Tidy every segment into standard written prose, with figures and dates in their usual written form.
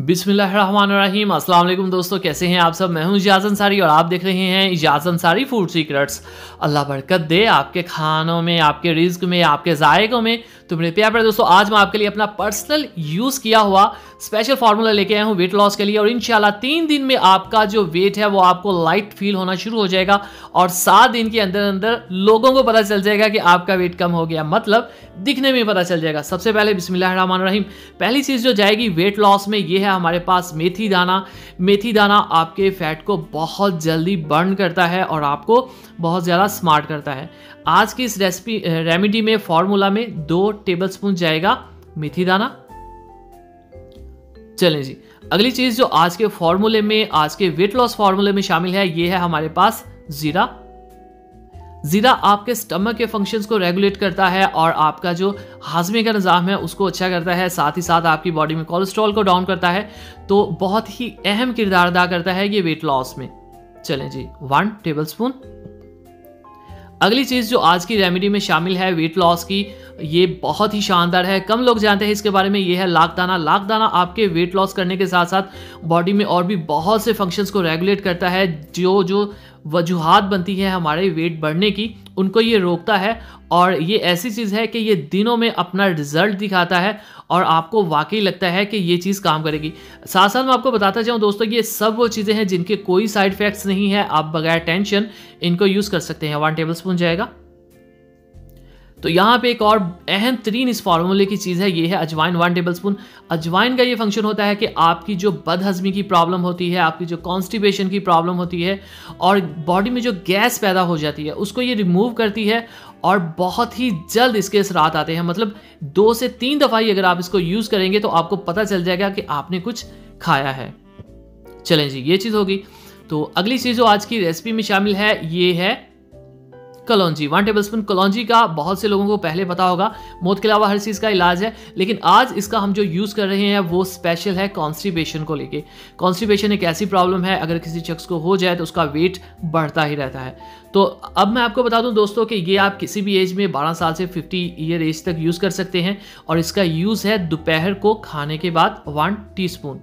बिस्मिल्लाहिर्रहमानिर्रहीम। अस्सलाम वालेकुम दोस्तों, कैसे हैं आप सब। मैं हूं इजाज़ अंसारी और आप देख रहे हैं इजाज़ अंसारी फूड सीक्रेट्स। अल्लाह बरकत दे आपके खानों में, आपके रिज्क में, आपके जायकों में। तो मेरे प्यारे दोस्तों, आज मैं आपके लिए अपना पर्सनल यूज़ किया हुआ स्पेशल फार्मूला लेके आया हूँ वेट लॉस के लिए, और इंशाल्लाह 3 दिन में आपका जो वेट है वो आपको लाइट फील होना शुरू हो जाएगा और 7 दिन के अंदर अंदर लोगों को पता चल जाएगा कि आपका वेट कम हो गया, मतलब दिखने में पता चल जाएगा। सबसे पहले बिस्मिल्लाहिर्रहमानिर्रहीम पहली चीज़ जो जाएगी वेट लॉस में ये है हमारे पास मेथी दाना। मेथी दाना आपके फैट को बहुत जल्दी बर्न करता है और आपको बहुत ज़्यादा स्मार्ट करता है। आज की इस रेमेडी में, फॉर्मूला में 2 टेबलस्पून जाएगा मेथी दाना। चलें जी, अगली चीज़ जो आज के फॉर्मूले में, आज के वेट लॉस फार्मूले में शामिल है ये है हमारे पास जीरा। जीरा आपके स्टमक के फंक्शंस को रेगुलेट करता है और आपका जो हाजमे का निज़ाम है उसको अच्छा करता है, साथ ही साथ आपकी बॉडी में कोलेस्ट्रॉल को डाउन करता है। तो बहुत ही अहम किरदार अदा करता है ये वेट लॉस में। चलें जी, 1 टेबलस्पून। अगली चीज़ जो आज की रेमेडी में शामिल है वेट लॉस की, ये बहुत ही शानदार है, कम लोग जानते हैं इसके बारे में, ये है लाख दाना। लाख दाना आपके वेट लॉस करने के साथ साथ बॉडी में और भी बहुत से फंक्शंस को रेगुलेट करता है। जो जो वजूहात बनती है हमारे वेट बढ़ने की उनको ये रोकता है, और ये ऐसी चीज़ है कि ये दिनों में अपना रिज़ल्ट दिखाता है और आपको वाकई लगता है कि ये चीज़ काम करेगी। साथ साथ मैं आपको बताता चाहूँ दोस्तों, ये सब वो चीज़ें हैं जिनके कोई साइड इफ़ेक्ट्स नहीं है, आप बगैर टेंशन इनको यूज़ कर सकते हैं। 1 टेबलस्पून जाएगा। तो यहाँ पे एक और अहम तरीन इस फार्मूले की चीज़ है, ये है अजवाइन। 1 टेबलस्पून। अजवाइन का ये फंक्शन होता है कि आपकी जो बदहजमी की प्रॉब्लम होती है, आपकी जो कॉन्स्टिपेशन की प्रॉब्लम होती है और बॉडी में जो गैस पैदा हो जाती है उसको ये रिमूव करती है, और बहुत ही जल्द इसके असरात आते हैं। मतलब 2 से 3 दफ़ा ही अगर आप इसको यूज़ करेंगे तो आपको पता चल जाएगा कि आपने कुछ खाया है। चलें जी, ये चीज़ होगी। तो अगली चीज़ जो आज की रेसिपी में शामिल है ये है कलौंजी। 1 टेबलस्पून कलौंजी का बहुत से लोगों को पहले पता होगा, मौत के अलावा हर चीज़ का इलाज है, लेकिन आज इसका हम जो यूज़ कर रहे हैं वो स्पेशल है कॉन्स्टिपेशन को लेके। कॉन्स्टिपेशन एक ऐसी प्रॉब्लम है, अगर किसी शख्स को हो जाए तो उसका वेट बढ़ता ही रहता है। तो अब मैं आपको बता दूं दोस्तों कि ये आप किसी भी एज में 12 साल से 50 ईयर एज तक यूज़ कर सकते हैं, और इसका यूज़ है दोपहर को खाने के बाद 1 टीस्पून।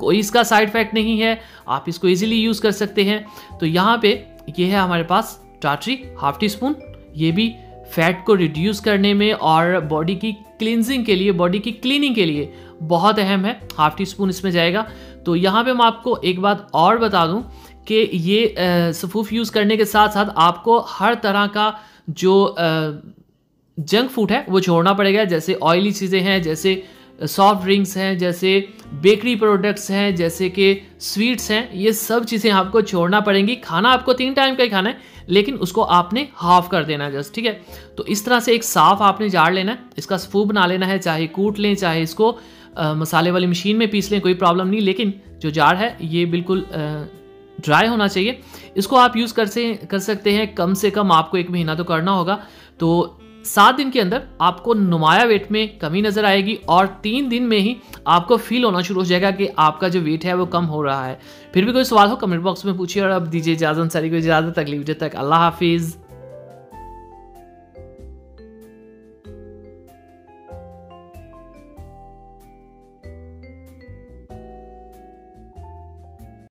कोई इसका साइड इफ़ेक्ट नहीं है, आप इसको ईजिली यूज़ कर सकते हैं। तो यहाँ पर यह है हमारे पास टाटरी, 1/2 टीस्पून। ये भी फैट को रिड्यूस करने में और बॉडी की क्लिनजिंग के लिए, बॉडी की क्लीनिंग के लिए बहुत अहम है। 1/2 टीस्पून इसमें जाएगा। तो यहाँ पे मैं आपको एक बात और बता दूँ कि ये सफूफ यूज़ करने के साथ साथ आपको हर तरह का जो जंक फूड है वो छोड़ना पड़ेगा। जैसे ऑयली चीज़ें हैं, जैसे सॉफ्ट ड्रिंक्स हैं, जैसे बेकरी प्रोडक्ट्स हैं, जैसे कि स्वीट्स हैं, ये सब चीज़ें आपको छोड़ना पड़ेंगी। खाना आपको 3 टाइम का ही खाना है, लेकिन उसको आपने हाफ़ कर देना है जस्ट, ठीक है। तो इस तरह से एक साफ़ आपने जार लेना है, इसका सफू बना लेना है, चाहे कूट लें चाहे इसको मसाले वाली मशीन में पीस लें, कोई प्रॉब्लम नहीं। लेकिन जो जार है ये बिल्कुल ड्राई होना चाहिए। इसको आप यूज़ कर सकते हैं, कम से कम आपको 1 महीना तो करना होगा। तो 7 दिन के अंदर आपको नुमाया वेट में कमी नज़र आएगी, और 3 दिन में ही आपको फील होना शुरू हो जाएगा कि आपका जो वेट है वो कम हो रहा है। फिर भी कोई सवाल हो कमेंट बॉक्स में पूछिए, और अब दीजिए इजाज़त अंसारी को इजाज़त। अगली वीडियो तक अल्लाह हाफिज़।